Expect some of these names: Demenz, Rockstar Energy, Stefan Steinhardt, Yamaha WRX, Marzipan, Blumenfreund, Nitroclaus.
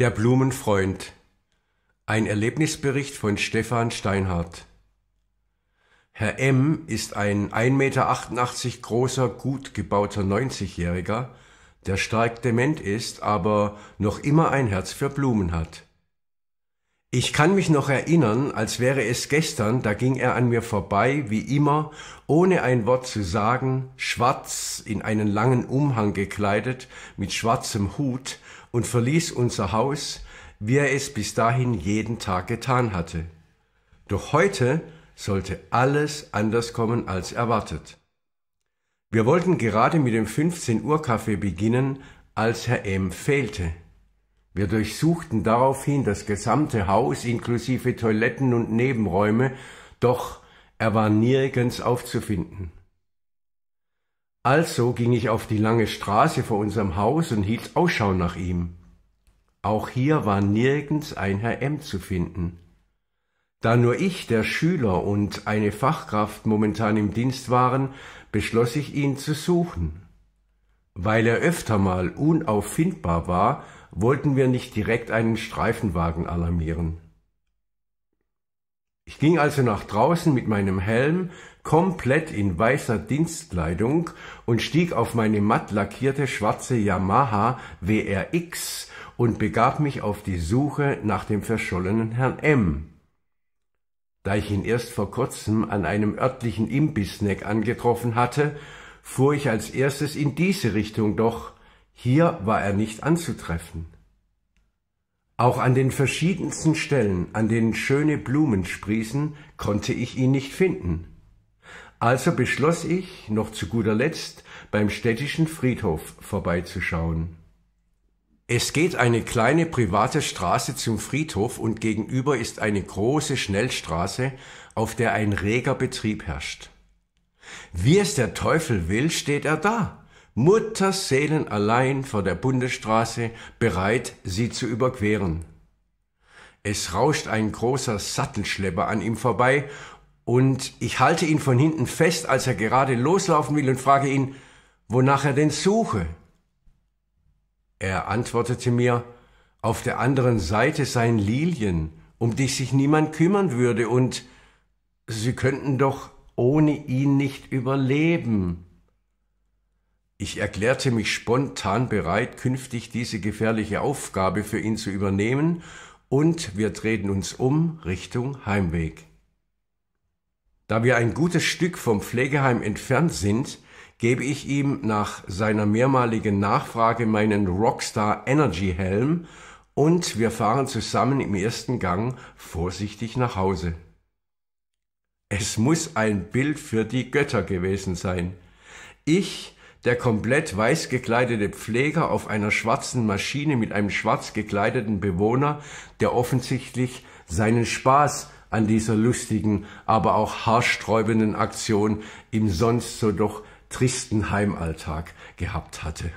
Der Blumenfreund. Ein Erlebnisbericht von Stefan Steinhardt. Herr M. ist ein 1,88 Meter großer, gut gebauter 90-Jähriger, der stark dement ist, aber noch immer ein Herz für Blumen hat. Ich kann mich noch erinnern, als wäre es gestern, da ging er an mir vorbei, wie immer, ohne ein Wort zu sagen, schwarz, in einen langen Umhang gekleidet, mit schwarzem Hut, und verließ unser Haus, wie er es bis dahin jeden Tag getan hatte. Doch heute sollte alles anders kommen als erwartet. Wir wollten gerade mit dem 15-Uhr-Kaffee beginnen, als Herr M. fehlte. Wir durchsuchten daraufhin das gesamte Haus inklusive Toiletten und Nebenräume, doch er war nirgends aufzufinden. Also ging ich auf die lange Straße vor unserem Haus und hielt Ausschau nach ihm. Auch hier war nirgends ein Herr M. zu finden. Da nur ich, der Schüler, und eine Fachkraft momentan im Dienst waren, beschloss ich, ihn zu suchen. Weil er öfter mal unauffindbar war, wollten wir nicht direkt einen Streifenwagen alarmieren. Ich ging also nach draußen mit meinem Helm, komplett in weißer Dienstkleidung, und stieg auf meine matt lackierte schwarze Yamaha WRX und begab mich auf die Suche nach dem verschollenen Herrn M. Da ich ihn erst vor kurzem an einem örtlichen Imbissnack angetroffen hatte, fuhr ich als erstes in diese Richtung, doch hier war er nicht anzutreffen. Auch an den verschiedensten Stellen, an denen schöne Blumen sprießen, konnte ich ihn nicht finden. Also beschloss ich, noch zu guter Letzt, beim städtischen Friedhof vorbeizuschauen. Es geht eine kleine private Straße zum Friedhof und gegenüber ist eine große Schnellstraße, auf der ein reger Betrieb herrscht. Wie es der Teufel will, steht er da, Mutterseelen allein vor der Bundesstraße, bereit, sie zu überqueren. Es rauscht ein großer Sattelschlepper an ihm vorbei und ich halte ihn von hinten fest, als er gerade loslaufen will, und frage ihn, wonach er denn suche. Er antwortete mir, auf der anderen Seite seien Lilien, um die sich niemand kümmern würde, und sie könnten doch ohne ihn nicht überleben. Ich erklärte mich spontan bereit, künftig diese gefährliche Aufgabe für ihn zu übernehmen, und wir drehten uns um Richtung Heimweg. Da wir ein gutes Stück vom Pflegeheim entfernt sind, gebe ich ihm nach seiner mehrmaligen Nachfrage meinen Rockstar Energy Helm und wir fahren zusammen im ersten Gang vorsichtig nach Hause. Es muss ein Bild für die Götter gewesen sein. Ich, der komplett weiß gekleidete Pfleger auf einer schwarzen Maschine mit einem schwarz gekleideten Bewohner, der offensichtlich seinen Spaß an dieser lustigen, aber auch haarsträubenden Aktion im sonst so doch tristen Heimalltag gehabt hatte.